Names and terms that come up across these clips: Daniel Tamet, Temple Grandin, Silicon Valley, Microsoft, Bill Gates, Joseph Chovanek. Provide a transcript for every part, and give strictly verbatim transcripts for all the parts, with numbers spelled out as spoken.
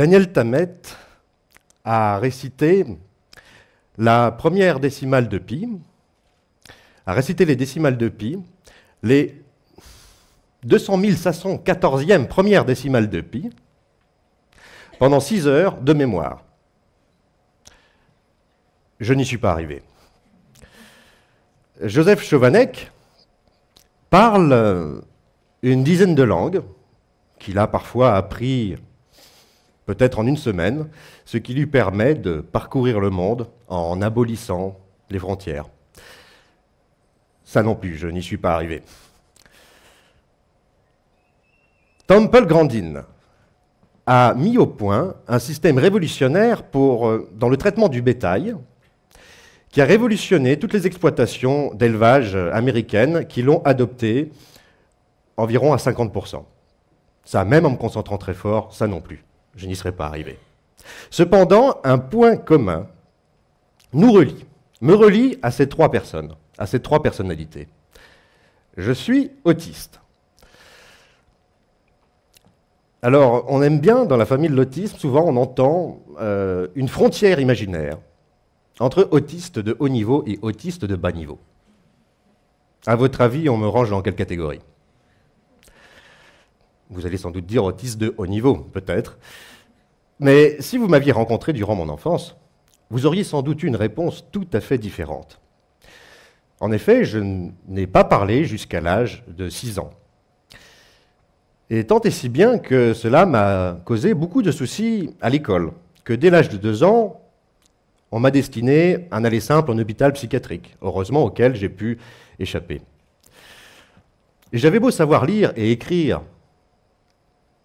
Daniel Tamet a récité la première décimale de pi, a récité les décimales de pi, les deux cent mille cinq cent quatorzième première décimale de pi, pendant six heures de mémoire. Je n'y suis pas arrivé. Joseph Chovanek parle une dizaine de langues, qu'il a parfois appris peut-être en une semaine, ce qui lui permet de parcourir le monde en abolissant les frontières. Ça non plus, je n'y suis pas arrivé. Temple Grandin a mis au point un système révolutionnaire pour, dans le traitement du bétail, qui a révolutionné toutes les exploitations d'élevage américaines qui l'ont adopté environ à cinquante pour cent. Ça, même en me concentrant très fort, ça non plus, je n'y serais pas arrivé. Cependant, un point commun nous relie, me relie à ces trois personnes, à ces trois personnalités. Je suis autiste. Alors, on aime bien, dans la famille de l'autisme, souvent on entend euh, une frontière imaginaire entre autistes de haut niveau et autistes de bas niveau. À votre avis, on me range dans quelle catégorie? Vous allez sans doute dire autiste de haut niveau, peut-être. Mais si vous m'aviez rencontré durant mon enfance, vous auriez sans doute eu une réponse tout à fait différente. En effet, je n'ai pas parlé jusqu'à l'âge de six ans. Et tant et si bien que cela m'a causé beaucoup de soucis à l'école, que dès l'âge de deux ans, on m'a destiné un aller simple en hôpital psychiatrique, heureusement auquel j'ai pu échapper. Et j'avais beau savoir lire et écrire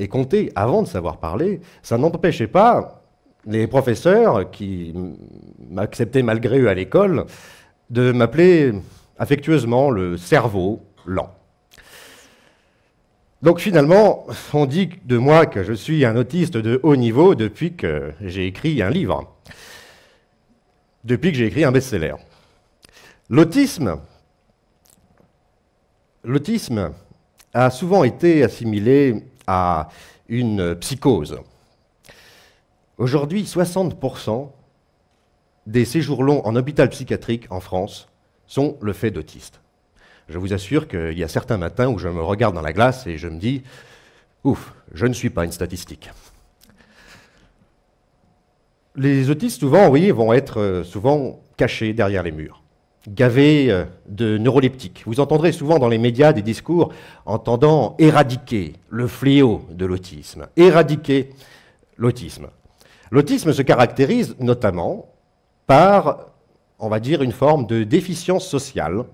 et compter avant de savoir parler, ça n'empêchait pas les professeurs qui m'acceptaient malgré eux à l'école de m'appeler affectueusement le cerveau lent. Donc finalement, on dit de moi que je suis un autiste de haut niveau depuis que j'ai écrit un livre, depuis que j'ai écrit un best-seller. L'autisme, l'autisme a souvent été assimilé à une psychose. Aujourd'hui, soixante pour cent des séjours longs en hôpital psychiatrique en France sont le fait d'autistes. Je vous assure qu'il y a certains matins où je me regarde dans la glace et je me dis « Ouf, je ne suis pas une statistique ». Les autistes, souvent, oui, vont être souvent cachés derrière les murs, gavés de neuroleptiques. Vous entendrez souvent dans les médias des discours entendant éradiquer le fléau de l'autisme, éradiquer l'autisme. L'autisme se caractérise notamment par, on va dire, une forme de déficience sociale,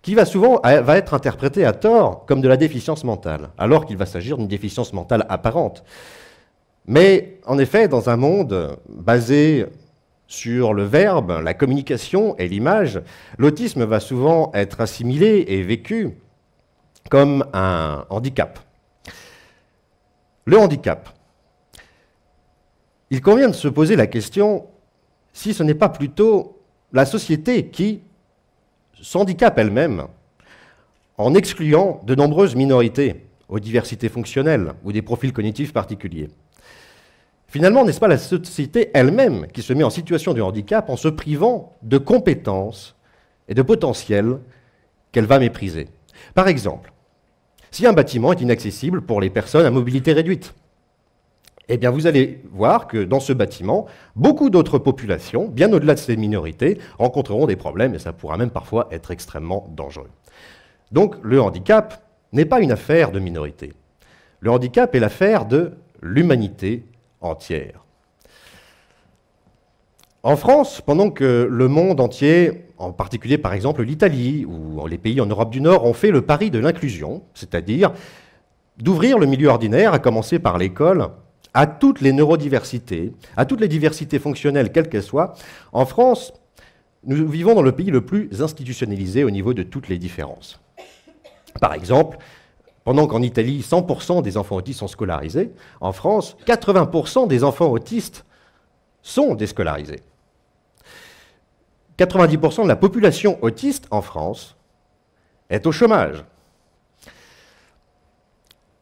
qui va souvent va être interprété à tort comme de la déficience mentale, alors qu'il va s'agir d'une déficience mentale apparente. Mais en effet, dans un monde basé sur le verbe, la communication et l'image, l'autisme va souvent être assimilé et vécu comme un handicap. Le handicap. Il convient de se poser la question si ce n'est pas plutôt la société qui s'handicape elle-même en excluant de nombreuses minorités aux diversités fonctionnelles ou des profils cognitifs particuliers. Finalement, n'est-ce pas la société elle-même qui se met en situation de handicap en se privant de compétences et de potentiels qu'elle va mépriser? Par exemple, si un bâtiment est inaccessible pour les personnes à mobilité réduite, eh bien, vous allez voir que dans ce bâtiment, beaucoup d'autres populations, bien au-delà de ces minorités, rencontreront des problèmes et ça pourra même parfois être extrêmement dangereux. Donc, le handicap n'est pas une affaire de minorité. Le handicap est l'affaire de l'humanité entière. En France, pendant que le monde entier, en particulier par exemple l'Italie ou les pays en Europe du Nord, ont fait le pari de l'inclusion, c'est-à-dire d'ouvrir le milieu ordinaire, à commencer par l'école, à toutes les neurodiversités, à toutes les diversités fonctionnelles, quelles qu'elles soient, en France, nous vivons dans le pays le plus institutionnalisé au niveau de toutes les différences. Par exemple, pendant qu'en Italie, cent pour cent des enfants autistes sont scolarisés, en France, quatre-vingts pour cent des enfants autistes sont déscolarisés. quatre-vingt-dix pour cent de la population autiste en France est au chômage.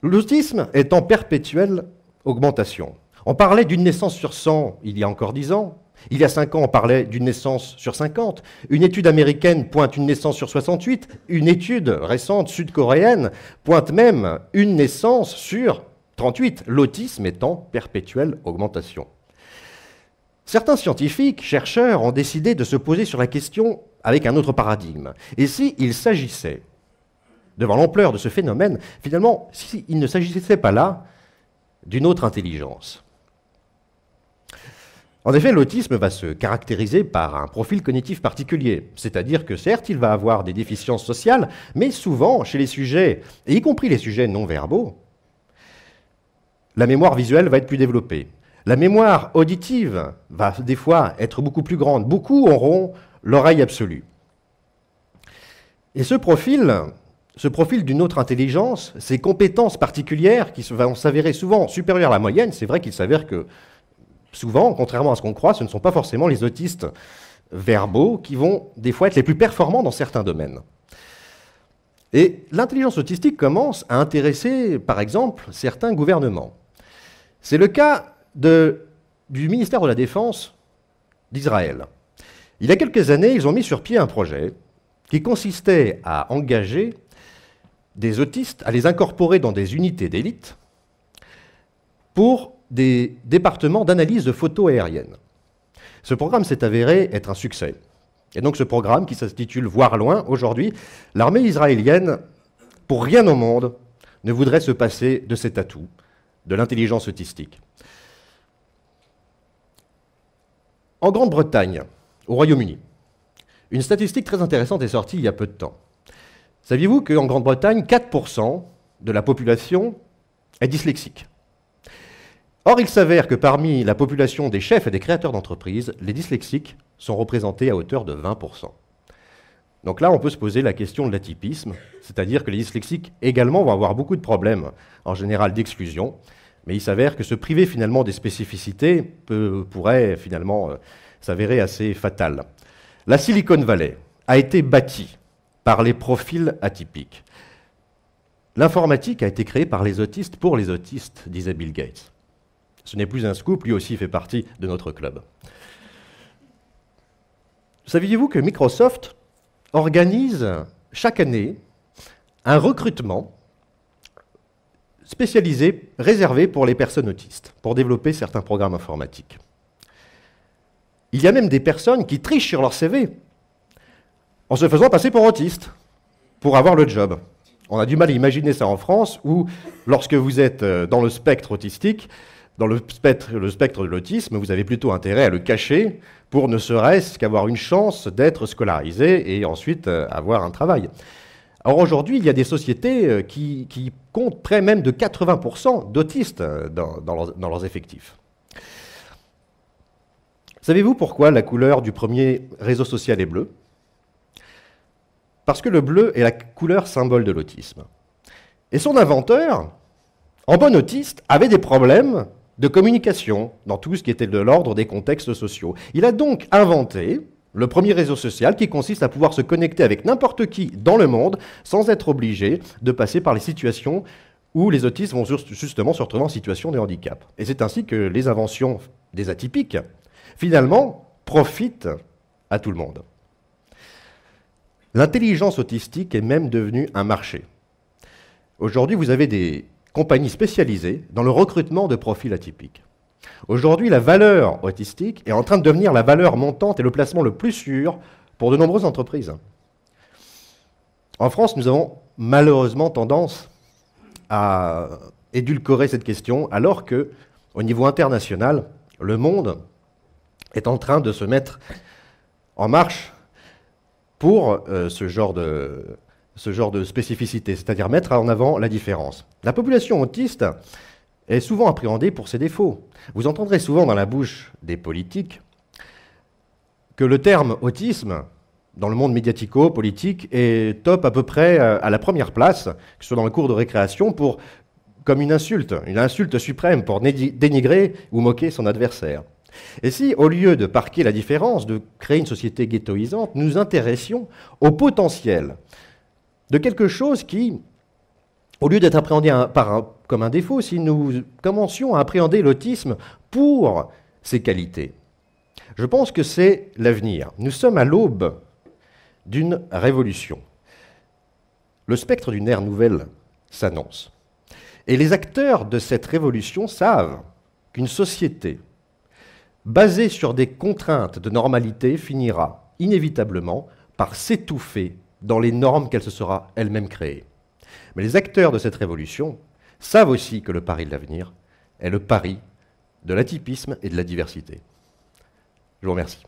L'autisme est en perpétuelle augmentation. On parlait d'une naissance sur cent il y a encore dix ans. Il y a cinq ans, on parlait d'une naissance sur cinquante. Une étude américaine pointe une naissance sur soixante-huit. Une étude récente sud-coréenne pointe même une naissance sur trente-huit. L'autisme est en perpétuelle augmentation. Certains scientifiques, chercheurs, ont décidé de se poser sur la question avec un autre paradigme. Et s'il s'agissait, devant l'ampleur de ce phénomène, finalement, s'il ne s'agissait pas là d'une autre intelligence ? En effet, l'autisme va se caractériser par un profil cognitif particulier, c'est-à-dire que certes, il va avoir des déficiences sociales, mais souvent, chez les sujets, et y compris les sujets non-verbaux, la mémoire visuelle va être plus développée. La mémoire auditive va des fois être beaucoup plus grande. Beaucoup auront l'oreille absolue. Et ce profil, ce profil d'une autre intelligence, ces compétences particulières qui vont s'avérer souvent supérieures à la moyenne, c'est vrai qu'il s'avère que souvent, contrairement à ce qu'on croit, ce ne sont pas forcément les autistes verbaux qui vont des fois être les plus performants dans certains domaines. Et l'intelligence autistique commence à intéresser, par exemple, certains gouvernements. C'est le cas de, du ministère de la Défense d'Israël. Il y a quelques années, ils ont mis sur pied un projet qui consistait à engager des autistes, à les incorporer dans des unités d'élite pour des départements d'analyse de photos aériennes. Ce programme s'est avéré être un succès. Et donc ce programme, qui s'intitule « Voir loin », aujourd'hui, l'armée israélienne, pour rien au monde, ne voudrait se passer de cet atout, de l'intelligence autistique. En Grande-Bretagne, au Royaume-Uni, une statistique très intéressante est sortie il y a peu de temps. Saviez-vous qu'en Grande-Bretagne, quatre pour cent de la population est dyslexique ? Or, il s'avère que parmi la population des chefs et des créateurs d'entreprises, les dyslexiques sont représentés à hauteur de vingt pour cent. Donc là, on peut se poser la question de l'atypisme, c'est-à-dire que les dyslexiques également vont avoir beaucoup de problèmes, en général d'exclusion, mais il s'avère que se priver finalement des spécificités peut, pourrait finalement euh, s'avérer assez fatal. La Silicon Valley a été bâtie par les profils atypiques. L'informatique a été créée par les autistes pour les autistes, disait Bill Gates. Ce n'est plus un scoop, lui aussi fait partie de notre club. Saviez-vous que Microsoft organise chaque année un recrutement spécialisé, réservé pour les personnes autistes, pour développer certains programmes informatiques. Il y a même des personnes qui trichent sur leur C V en se faisant passer pour autiste, pour avoir le job. On a du mal à imaginer ça en France, où lorsque vous êtes dans le spectre autistique, dans le spectre, le spectre de l'autisme, vous avez plutôt intérêt à le cacher pour ne serait-ce qu'avoir une chance d'être scolarisé et ensuite avoir un travail. Alors aujourd'hui, il y a des sociétés qui, qui comptent près même de quatre-vingts pour cent d'autistes dans, dans, leur, dans leurs effectifs. Savez-vous pourquoi la couleur du premier réseau social est bleue? Parce que le bleu est la couleur symbole de l'autisme. Et son inventeur, en bon autiste, avait des problèmes de communication dans tout ce qui était de l'ordre des contextes sociaux. Il a donc inventé le premier réseau social qui consiste à pouvoir se connecter avec n'importe qui dans le monde sans être obligé de passer par les situations où les autistes vont justement se retrouver en situation de handicap. Et c'est ainsi que les inventions des atypiques, finalement, profitent à tout le monde. L'intelligence autistique est même devenue un marché. Aujourd'hui, vous avez des compagnie spécialisée dans le recrutement de profils atypiques. Aujourd'hui, la valeur autistique est en train de devenir la valeur montante et le placement le plus sûr pour de nombreuses entreprises. En France, nous avons malheureusement tendance à édulcorer cette question, alors que, au niveau international, le monde est en train de se mettre en marche pour euh, ce genre de... ce genre de spécificité, c'est-à-dire mettre en avant la différence. La population autiste est souvent appréhendée pour ses défauts. Vous entendrez souvent dans la bouche des politiques que le terme autisme, dans le monde médiatico-politique, est top à peu près à la première place, que ce soit dans le cours de récréation, pour, comme une insulte, une insulte suprême pour dénigrer ou moquer son adversaire. Et si, au lieu de parquer la différence, de créer une société ghettoisante, nous intéressions au potentiel de quelque chose qui, au lieu d'être appréhendé un, par un, comme un défaut, si nous commencions à appréhender l'autisme pour ces qualités. Je pense que c'est l'avenir. Nous sommes à l'aube d'une révolution. Le spectre d'une ère nouvelle s'annonce. Et les acteurs de cette révolution savent qu'une société basée sur des contraintes de normalité finira inévitablement par s'étouffer dans les normes qu'elle se sera elle-même créée. Mais les acteurs de cette révolution savent aussi que le pari de l'avenir est le pari de l'atypisme et de la diversité. Je vous remercie.